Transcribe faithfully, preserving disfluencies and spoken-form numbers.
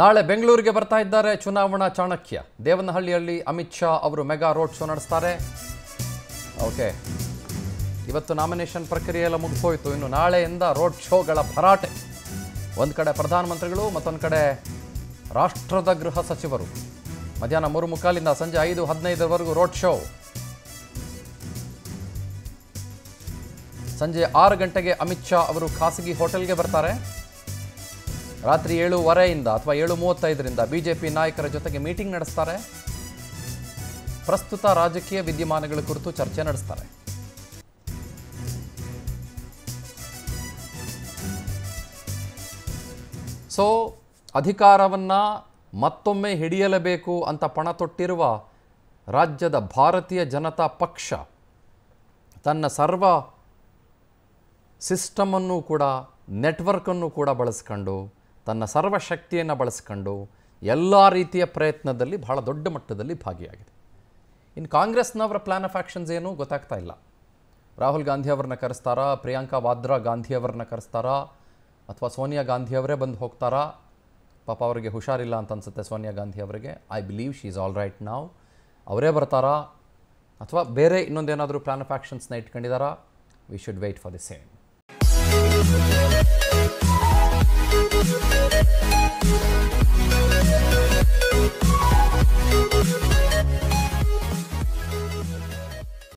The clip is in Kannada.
ನಾಳೆ ಬೆಂಗಳೂರಿಗೆ ಬರ್ತಾ ಇದ್ದಾರೆ ಚುನಾವಣಾ ಚಾಣಕ್ಯ. ದೇವನಹಳ್ಳಿಯಲ್ಲಿ ಅಮಿತ್ ಶಾ ಅವರು ಮೆಗಾ ರೋಡ್ ಶೋ ನಡೆಸುತ್ತಾರೆ. ಓಕೆ, ಇವತ್ತು ನಾಮಿನೇಷನ್ ಪ್ರಕ್ರಿಯೆ ಎಲ್ಲ ಮುಗಿಸೋಯಿತು. ಇನ್ನು ನಾಳೆಯಿಂದ ರೋಡ್ ಶೋಗಳ ಭರಾಟೆ. ಒಂದು ಕಡೆ ಪ್ರಧಾನಮಂತ್ರಿಗಳು, ಮತ್ತೊಂದು ಕಡೆ ರಾಷ್ಟ್ರದ ಗೃಹ ಸಚಿವರು. ಮಧ್ಯಾಹ್ನ ಮೂರು ಮುಕ್ಕಾಲಿಂದ ಸಂಜೆ ಐದು ಹದಿನೈದರವರೆಗೂ ರೋಡ್ ಶೋ. ಸಂಜೆ ಆರು ಗಂಟೆಗೆ ಅಮಿತ್ ಶಾ ಅವರು ಖಾಸಗಿ ಹೋಟೆಲ್ಗೆ ಬರ್ತಾರೆ. ರಾತ್ರಿ ಏಳುವರೆಯಿಂದ ಅಥವಾ ಏಳು ಮೂವತ್ತೈದರಿಂದ ಬಿಜೆಪಿ ನಾಯಕರ ಜೊತೆಗೆ ಮೀಟಿಂಗ್ ನಡೆಸ್ತಾರೆ. ಪ್ರಸ್ತುತ ರಾಜಕೀಯ ವಿದ್ಯಮಾನಗಳ ಕುರಿತು ಚರ್ಚೆ ನಡೆಸ್ತಾರೆ. ಸೊ ಅಧಿಕಾರವನ್ನು ಮತ್ತೊಮ್ಮೆ ಹಿಡಿಯಲೇಬೇಕು ಅಂತ ಪಣ ತೊಟ್ಟಿರುವ ರಾಜ್ಯದ ಭಾರತೀಯ ಜನತಾ ಪಕ್ಷ ತನ್ನ ಸರ್ವ ಸಿಸ್ಟಮನ್ನು ಕೂಡ, ನೆಟ್ವರ್ಕನ್ನು ಕೂಡ ಬಳಸ್ಕೊಂಡು, ತನ್ನ ಸರ್ವಶಕ್ತಿಯನ್ನು ಬಳಸ್ಕೊಂಡು ಎಲ್ಲ ರೀತಿಯ ಪ್ರಯತ್ನದಲ್ಲಿ ಬಹಳ ದೊಡ್ಡ ಮಟ್ಟದಲ್ಲಿ ಭಾಗಿಯಾಗಿದೆ. ಇನ್ನು ಕಾಂಗ್ರೆಸ್ನವರ ಪ್ಲ್ಯಾನ್ ಆಫ್ ಆ್ಯಕ್ಷನ್ಸ್ ಏನೂ ಗೊತ್ತಾಗ್ತಾ ಇಲ್ಲ. ರಾಹುಲ್ ಗಾಂಧಿಯವ್ರನ್ನ ಕರೆಸ್ತಾರಾ, ಪ್ರಿಯಾಂಕಾ ವಾದ್ರಾ ಗಾಂಧಿಯವ್ರನ್ನ ಕರೆಸ್ತಾರಾ, ಅಥವಾ ಸೋನಿಯಾ ಗಾಂಧಿಯವರೇ ಬಂದು ಹೋಗ್ತಾರಾ? ಪಾಪ ಅವರಿಗೆ ಹುಷಾರಿಲ್ಲ ಅಂತ ಅನಿಸುತ್ತೆ ಸೋನಿಯಾ ಗಾಂಧಿಯವರಿಗೆ. I believe she is all right now. ಅವರೇ ಬರ್ತಾರಾ ಅಥವಾ ಬೇರೆ ಇನ್ನೊಂದೇನಾದರೂ ಪ್ಲ್ಯಾನ್ ಆಫ್ ಆ್ಯಕ್ಷನ್ಸ್ನ ಇಟ್ಕೊಂಡಿದ್ದಾರಾ? We should wait for the same.